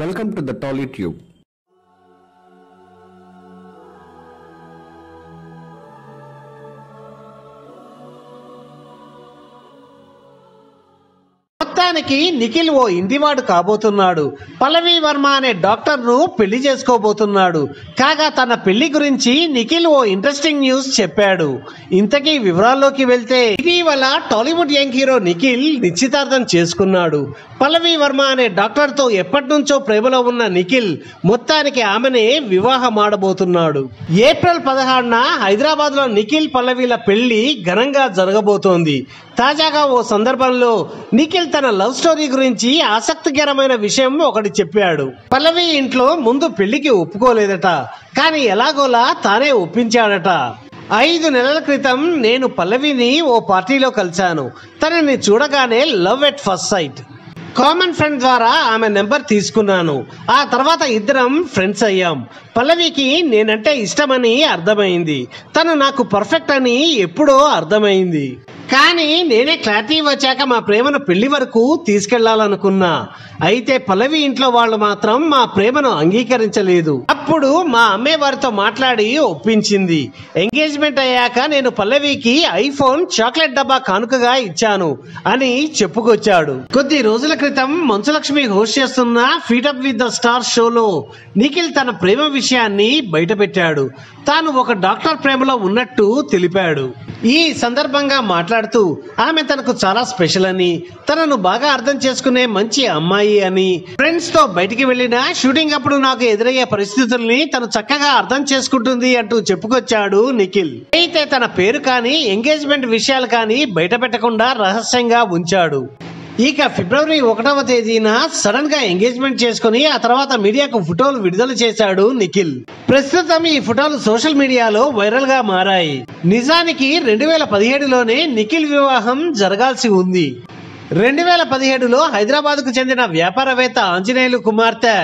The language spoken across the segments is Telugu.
Welcome to the Tollytube. Nikhil o Indivadu Kabotunadu, Pallavi Verma ane doctor nu Pelli Chesukobotunadu, Kaga Tana Pelli Gurinchi, Nikhil o interesting news Cheppadu, Intaki Vivralloki Velte, Ivala Tollywood young hero Nikhil, Nichitartham Chesukunnadu, Pallavi Verma ane doctor tho Eppati nuncho Premalo unna Nikhil, Mottaniki Amene, Vivaham Adabotunadu, April 16na, Hyderabad lo Nikhil Pallavila Pelli, Gananga Jaragabotundi, Tajaga o Sandarbhanlo, Nikhil Tana love story గురించి ఆసక్తికరమైన విషయం ఒకటి చెప్పాడు. పల్లవి ఇంట్లో ముందు పెళ్లికి ఒప్పుకోలేదట. కానీ ఎలాగోలా తానే ఒప్పించాడట. 5 నెలల క్రితం నేను పల్లవిని ఓ పార్టీలో కలిశాను. తనని చూడగానే love at first sight. Common friend ద్వారా ఆమె నెంబర్ తీసుకున్నాను. ఆ తర్వాత ఇద్దరం ఫ్రెండ్స్ అయ్యాం. పల్లవికి నేనంటే ఇష్టమని అర్థమైంది. తను నాకు పర్ఫెక్ట్ అని ఎప్పుడో అర్థమైంది. కానీ నేనే క్లారిటీ వచ్చాక మా ప్రేమను పెళ్లి వరకు తీసుకెళ్లాలనుకున్నా. అయితే పల్లవి ఇంట్లో వాళ్ళు మాత్రం మా ప్రేమను అంగీకరించలేదు. అప్పుడు మా అమ్మే వారితో మాట్లాడి ఒప్పించింది. ఎంగేజ్మెంట్ అయ్యాక నేను పల్లవికి ఐఫోన్ చాక్లెట్ డబ్బా కానుకగా ఇచ్చాను అని చెప్పుకొచ్చాడు. కొద్ది రోజుల క్రితం మంచులక్ష్మి హోస్ట్ చేస్తున్న feet up with the star షోలో నిఖిల్ తన ప్రేమ విషయాన్ని బయటపెట్టాడు. తాను ఒక డాక్టర్ ప్రేమలో ఉన్నట్టు తెలిపాడు. ఈ సందర్భంగా మాట్లాడుతూ ఆమె తనకు చాలా స్పెషల్ అని, తనను బాగా అర్థం చేసుకునే మంచి అమ్మాయి అని, ఫ్రెండ్స్ తో బయటికి వెళ్లిన షూటింగ్ అప్పుడు నాకు ఎదురయ్యే పరిస్థితుల్ని తను చక్కగా అర్థం చేసుకుంటుంది అంటూ చెప్పుకొచ్చాడు నిఖిల్. అయితే తన పేరు కానీ ఎంగేజ్మెంట్ విషయాలు కానీ బయట పెట్టకుండా రహస్యంగా ఉంచాడు. ఇక ఫిబ్రవరి 1వ తేదీన సడన్ గా ఎంగేజ్మెంట్ చేసుకుని ఆ తర్వాత మీడియాకు ఫోటోలు విడుదల చేశాడు నిఖిల్. ప్రస్తుతం ఈ ఫోటోలు సోషల్ మీడియాలో వైరల్ గా మారాయి. నిజానికి 2017లోనే నిఖిల్ వివాహం జరగాల్సి ఉంది. 2017లో హైదరాబాద్ కు చెందిన వ్యాపారవేత్త ఆంజనేయులు కుమార్తె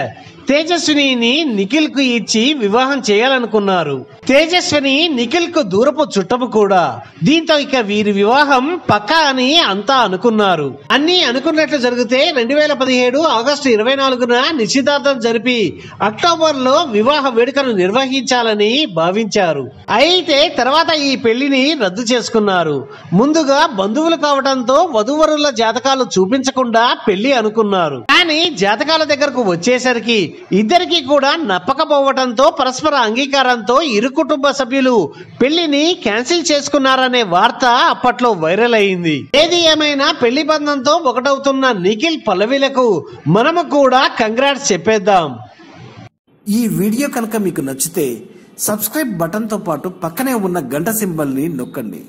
తేజస్విని నిఖిల్ కు ఇచ్చి వివాహం చేయాలనుకున్నారు. తేజస్విని నిఖిల్ కు దూరపు చుట్టము కూడా. దీంతో ఇక వీరి వివాహం పక్కా అని అంతా అనుకున్నారు. అన్ని అనుకున్నట్లు జరిగితే 2017 ఆగస్టు 24న నిశ్చితార్థం జరిపి అక్టోబర్లో వివాహ వేడుకను నిర్వహించాలని భావించారు. అయితే తర్వాత ఈ పెళ్లిని రద్దు చేసుకున్నారు. ముందుగా బంధువులు కావడంతో వధూవరుల జాతకాలు చూపించకుండా పెళ్లి అనుకున్నారు. కానీ జాతకాల దగ్గరకు వచ్చేసరికి ఇద్దరికి కూడా నప్పకపోవడంతో పరస్పర అంగీకారంతో ఇరు కుటుంబ సభ్యులు పెళ్లిని క్యాన్సిల్ చేసుకున్నారనే వార్త అప్పట్లో వైరల్ అయింది. ఏది ఏమైనా పెళ్లి బంధంతో ఒకటవుతున్న నిఖిల్ పల్లవిలకు మనము కూడా కంగ్రాట్స్ చెప్పేద్దాం. ఈ వీడియో కనుక మీకు నచ్చితే సబ్స్క్రైబ్ బటన్ తో పాటు పక్కనే ఉన్న గంట సింబల్ ని నొక్కండి.